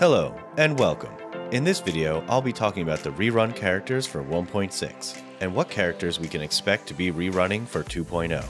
Hello, and welcome. In this video, I'll be talking about the rerun characters for 1.6, and what characters we can expect to be rerunning for 2.0.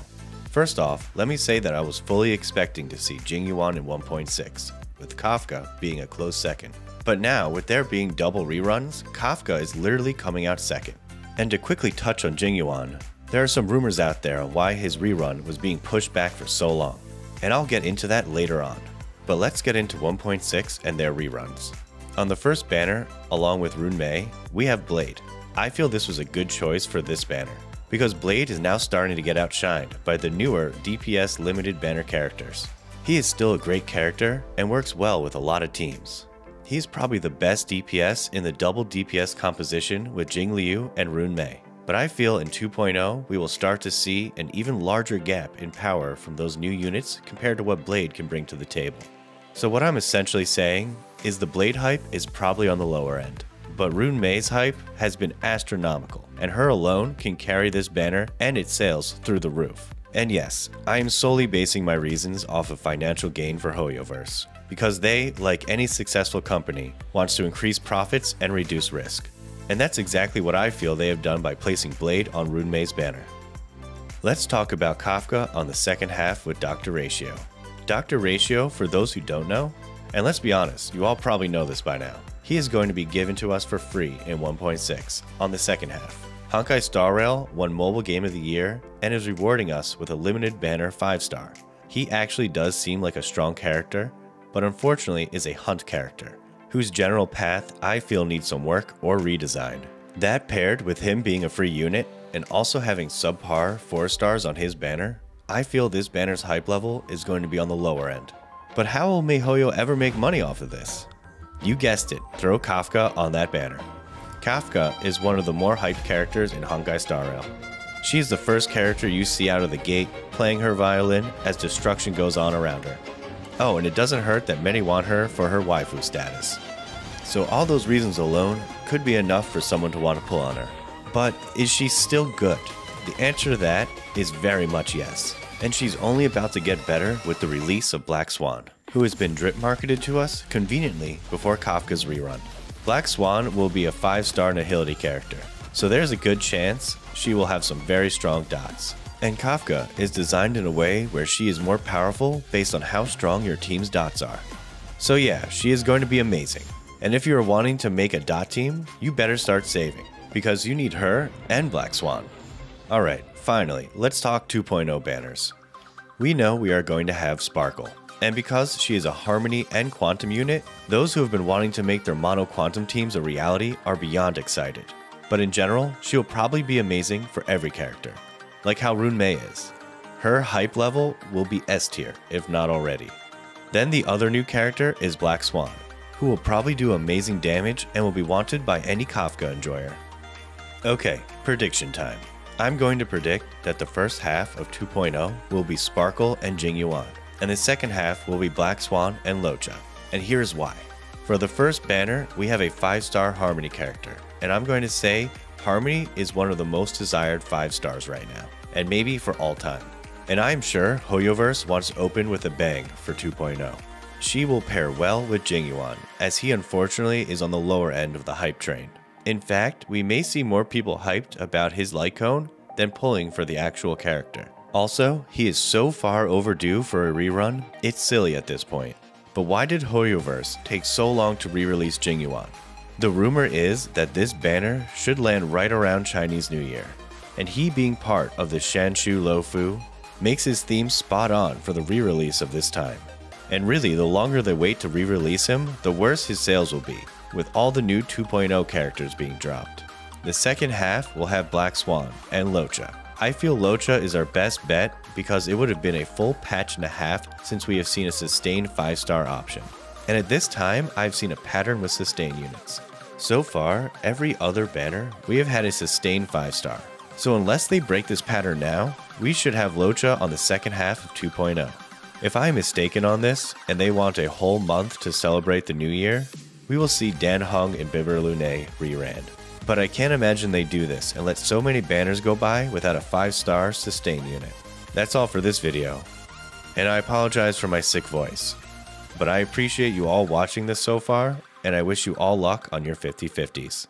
First off, let me say that I was fully expecting to see Jing Yuan in 1.6, with Kafka being a close second. But now, with there being double reruns, Kafka is literally coming out second. And to quickly touch on Jing Yuan, there are some rumors out there on why his rerun was being pushed back for so long, and I'll get into that later on. But let's get into 1.6 and their reruns. On the first banner, along with Ruan Mei, we have Blade. I feel this was a good choice for this banner, because Blade is now starting to get outshined by the newer DPS limited banner characters. He is still a great character and works well with a lot of teams. He is probably the best DPS in the double DPS composition with Jingliu and Ruan Mei. But I feel in 2.0, we will start to see an even larger gap in power from those new units compared to what Blade can bring to the table. So what I'm essentially saying is the Blade hype is probably on the lower end, but Ruan Mei's hype has been astronomical, and her alone can carry this banner and its sales through the roof. And yes, I am solely basing my reasons off of financial gain for Hoyoverse, because they, like any successful company, wants to increase profits and reduce risk. And that's exactly what I feel they have done by placing Blade on Ruan Mei's banner. Let's talk about Kafka on the second half with Dr. Ratio. Dr. Ratio, for those who don't know, and let's be honest, you all probably know this by now, he is going to be given to us for free in 1.6 on the second half. Honkai Star Rail won Mobile Game of the Year and is rewarding us with a limited banner 5-star. He actually does seem like a strong character, but unfortunately is a hunt character, whose general path I feel needs some work or redesign. That paired with him being a free unit and also having subpar 4-stars on his banner, I feel this banner's hype level is going to be on the lower end. But how will MeiHoYo ever make money off of this? You guessed it, throw Kafka on that banner. Kafka is one of the more hyped characters in Honkai Star Rail. She is the first character you see out of the gate playing her violin as destruction goes on around her. Oh, and it doesn't hurt that many want her for her waifu status. So all those reasons alone could be enough for someone to want to pull on her. But is she still good? The answer to that is very much yes. And she's only about to get better with the release of Black Swan, who has been drip marketed to us conveniently before Kafka's rerun. Black Swan will be a 5-star nihility character, so there's a good chance she will have some very strong dots. And Kafka is designed in a way where she is more powerful based on how strong your team's dots are. So yeah, she is going to be amazing. And if you are wanting to make a dot team, you better start saving, because you need her and Black Swan. Alright, finally, let's talk 2.0 banners. We know we are going to have Sparkle, and because she is a Harmony and Quantum unit, those who have been wanting to make their Mono Quantum teams a reality are beyond excited. But in general, she will probably be amazing for every character. Like how Ruan Mei is. Her hype level will be S tier, if not already. Then the other new character is Black Swan, who will probably do amazing damage and will be wanted by any Kafka enjoyer. Okay, prediction time. I'm going to predict that the first half of 2.0 will be Sparkle and Jing Yuan, and the second half will be Black Swan and Luocha, and here's why. For the first banner, we have a 5-star Harmony character, and I'm going to say Harmony is one of the most desired 5-stars right now, and maybe for all time. And I'm sure Hoyoverse wants to open with a bang for 2.0. She will pair well with Jing Yuan, as he unfortunately is on the lower end of the hype train. In fact, we may see more people hyped about his light cone than pulling for the actual character. Also, he is so far overdue for a rerun, it's silly at this point. But why did Hoyoverse take so long to re-release Jing Yuan? The rumor is that this banner should land right around Chinese New Year, and he being part of the Xianzhou Luofu makes his theme spot on for the re-release of this time. And really, the longer they wait to re-release him, the worse his sales will be, with all the new 2.0 characters being dropped. The second half will have Black Swan and Luocha. I feel Luocha is our best bet because it would have been a full patch and a half since we have seen a sustained 5-star option. And at this time, I've seen a pattern with sustain units. So far, every other banner, we have had a sustained 5-star. So unless they break this pattern now, we should have Luocha on the second half of 2.0. If I'm mistaken on this, and they want a whole month to celebrate the new year, we will see Dan Hung and Bibber Lune re-ran. But I can't imagine they do this and let so many banners go by without a 5-star sustain unit. That's all for this video. And I apologize for my sick voice. But I appreciate you all watching this so far, and I wish you all luck on your 50/50s.